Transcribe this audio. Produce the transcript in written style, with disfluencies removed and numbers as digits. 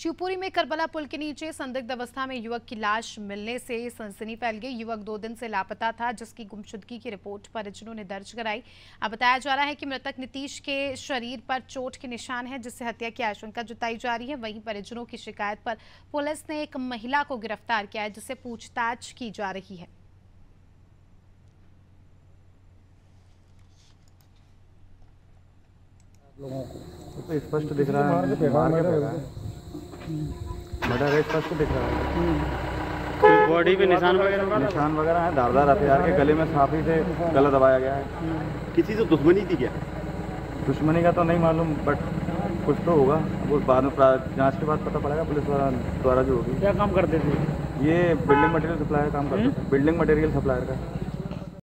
शिवपुरी में करबला पुल के नीचे संदिग्ध अवस्था में युवक की लाश मिलने से सनसनी फैल गई। युवक 2 दिन से लापता था, जिसकी गुमशुदगी की रिपोर्ट परिजनों ने दर्ज कराई। अब बताया जा रहा है कि मृतक नीतीश के शरीर पर चोट के निशान है, जिससे हत्या की आशंका जताई जा रही है। वहीं परिजनों की शिकायत पर पुलिस ने एक महिला को गिरफ्तार किया है, जिससे पूछताछ की जा रही है। तो स्पष्ट दिख रहा है, स्पष्ट दिख रहा है, बॉडी पे निशान वगैरह है। धारदार हथियार के गले में साफी से गला दबाया गया है। किसी से दुश्मनी थी क्या? दुश्मनी का तो नहीं मालूम, बट कुछ तो होगा। वो बाद में जांच के बाद पता पड़ेगा पुलिस द्वारा जो होगी। क्या काम करते थे ये? बिल्डिंग मटेरियल सप्लायर काम करते थे। बिल्डिंग मटेरियल सप्लायर का